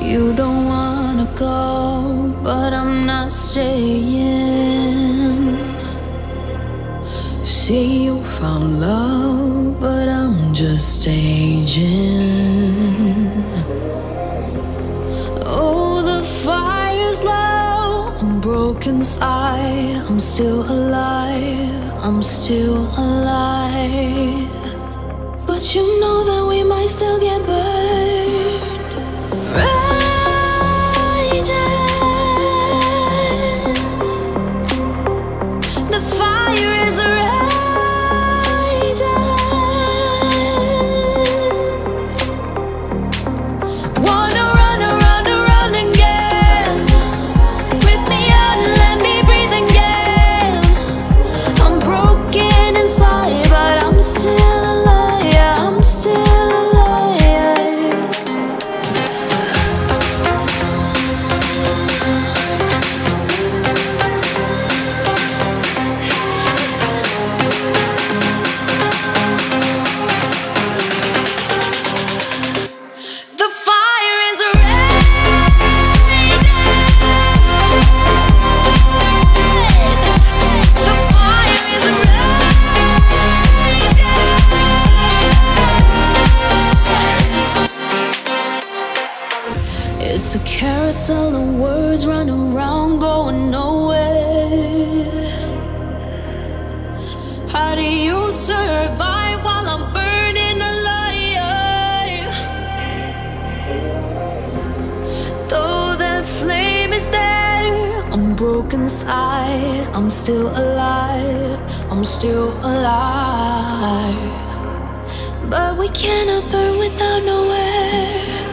You don't wanna go, but I'm not staying. See, you found love, but I'm just staging. Oh, the fire's low, I'm broke inside. I'm still alive, I'm still alive. But you know that we might still get burned. The fire is raging. Wanna run around and run again. Breathe me out and let me breathe again. I'm broken inside, but I'm still alive. Yeah, I'm still it's a carousel of words running around, going nowhere. How do you survive while I'm burning alive? Though that flame is there, I'm broke inside. I'm still alive, I'm still alive. But we cannot burn without nowhere.